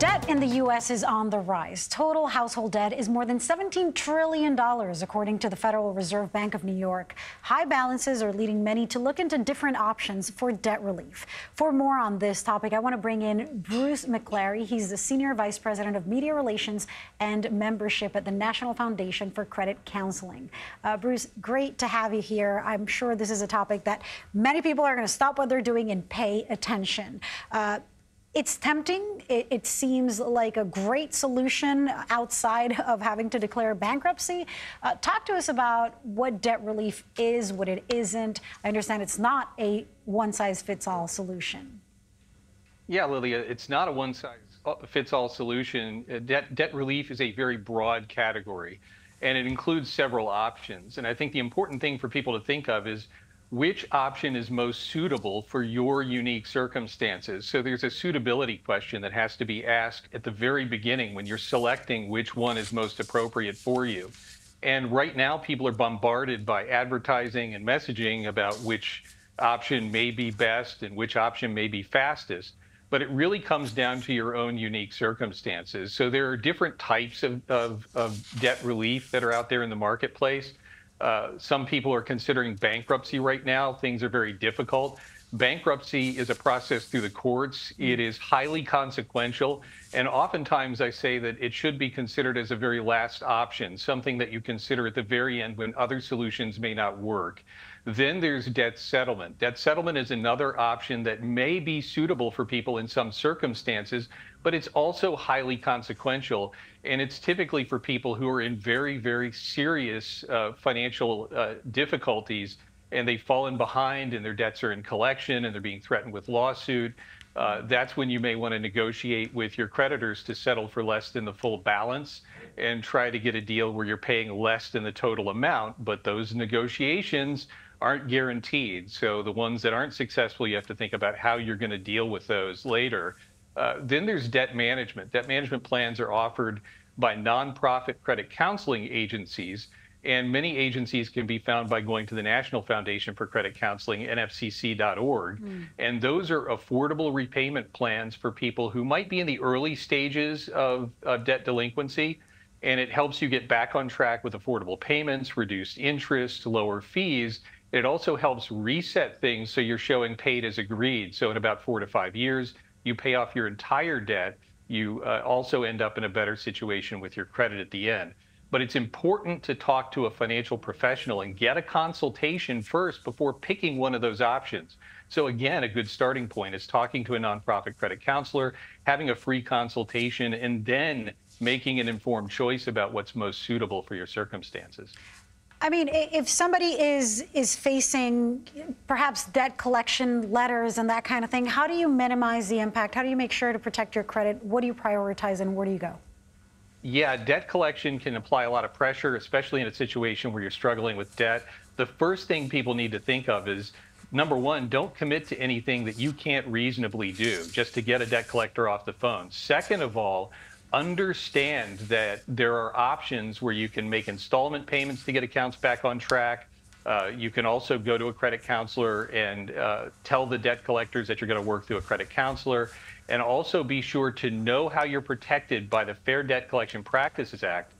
Debt in the U.S. is on the rise. Total household debt is more than $17 trillion, according to the Federal Reserve Bank of New York. High balances are leading many to look into different options for debt relief. For more on this topic, I want to bring in Bruce McClary. He's the Senior Vice President of Media Relations and Membership at the National Foundation for Credit Counseling. Bruce, great to have you here. I'm sure this is a topic that many people are going to stop what they're doing and pay attention. It's tempting. It seems like a great solution outside of having to declare bankruptcy. Talk to us about what debt relief is, what it isn't. I understand it's not a one-size-fits-all solution. Yeah, Lilia, it's not a one-size-fits-all solution. Debt relief is a very broad category, and it includes several options. And I think the important thing for people to think of is which option is most suitable for your unique circumstances. So there's a suitability question that has to be asked at the very beginning when you're selecting which one is most appropriate for you. And right now, people are bombarded by advertising and messaging about which option may be best and which option may be fastest. But it really comes down to your own unique circumstances. So there are different types of debt relief that are out there in the marketplace. Some people are considering bankruptcy right now. Things are very difficult. Bankruptcy is a process through the courts. It is highly consequential. And oftentimes I say that it should be considered as a very last option, something that you consider at the very end when other solutions may not work. Then there's debt settlement. Debt settlement is another option that may be suitable for people in some circumstances, but it's also highly consequential. And it's typically for people who are in very, very serious financial difficulties, and they've fallen behind and their debts are in collection and they're being threatened with lawsuit. That's when you may want to negotiate with your creditors to settle for less than the full balance and try to get a deal where you're paying less than the total amount. But those negotiations aren't guaranteed. So the ones that aren't successful, you have to think about how you're going to deal with those later. Then there's debt management. Debt management plans are offered by nonprofit credit counseling agencies. And many agencies can be found by going to the National Foundation for Credit Counseling, nfcc.org. And those are affordable repayment plans for people who might be in the early stages of debt delinquency. And it helps you get back on track with affordable payments, reduced interest, lower fees. It also helps reset things so you're showing paid as agreed. So in about 4 to 5 years, you pay off your entire debt. You also end up in a better situation with your credit at the end. But it's important to talk to a financial professional and get a consultation first before picking one of those options. So again, a good starting point is talking to a nonprofit credit counselor, having a free consultation, and then making an informed choice about what's most suitable for your circumstances. I mean, if somebody is facing perhaps debt collection letters and that kind of thing, how do you minimize the impact? How do you make sure to protect your credit? What do you prioritize and where do you go? Yeah, debt collection can apply a lot of pressure, especially in a situation where you're struggling with debt. The first thing people need to think of is, number one, don't commit to anything that you can't reasonably do just to get a debt collector off the phone. Second of all, understand that there are options where you can make installment payments to get accounts back on track. You can also go to a credit counselor and tell the debt collectors that you're going to work through a credit counselor. And also be sure to know how you're protected by the Fair Debt Collection Practices Act,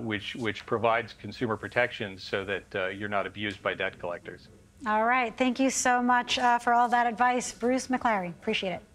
which provides consumer protections so that you're not abused by debt collectors. All right. Thank you so much for all that advice, Bruce McClary. Appreciate it.